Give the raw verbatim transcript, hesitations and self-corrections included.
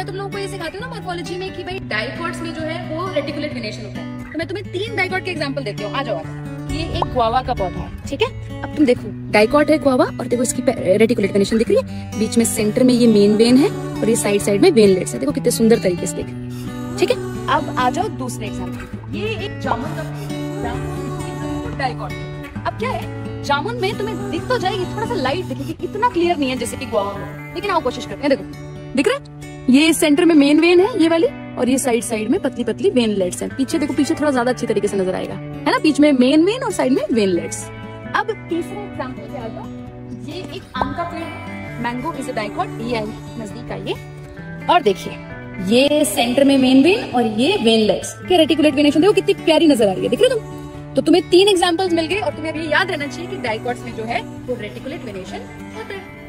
मैं तुम लोगों को ये सिखाती हूँ ना मॉर्फोलॉजी में कि भाई डाइकॉट्स में जो है वो रेटिकुलेट वेनेशन होता है। तो मैं तुम्हें तीन डाइकॉट के एग्जांपल देती हूँ, आ जाओ। ये एक ग्वावा का पौधा है, ठीक है। अब तुम देखो डाइकॉट है ग्वावा और देखो इसकी रेटिकुलेट वेनेशन दिख रही है, बीच में सेंटर में ये मेन वेन है और ये साइड साइड में वेनलेट्स है, देखो कितने सुंदर तरीके से दिख रही है, ठीक है। अब आ जाओ दूसरे एग्जांपल, ये एक जामुन का डाइकॉट। अब क्या है, जामुन में तुम्हें दिख तो जाएगी, थोड़ा सा लाइट दिखेगी, इतना क्लियर नहीं है जैसे कि गुआवा में, लेकिन आओ कोशिश करते हैं। देखो दिख रहा है, ये सेंटर में मेन वेन है ये वाली और ये साइड साइड में पतली पतली वेनलेट्स हैं। पीछे देखो, पीछे थोड़ा ज्यादा अच्छी तरीके से नजर आएगा, है ना, बीच में मेन वेन और साइड में वेनलेट्स। अब तीसरा एग्जाम्पल क्या होगा, ये एक आम का पेड़, मैंगो इज अ डाइकॉट, ये नजदीक आइए और देखिए ये सेंटर में मेन वेन और ये वेनलेट्स के रेटिकुलेट वेनेशन देखो कितनी प्यारी नजर आ रही है, दिख रहे तुम। तो तुम्हें तीन एग्जांपल्स मिल गए और तुम्हें अभी याद रहना चाहिए कि डाइकॉट्स में जो है वो रेटिकुलेट वेनेशन होता है।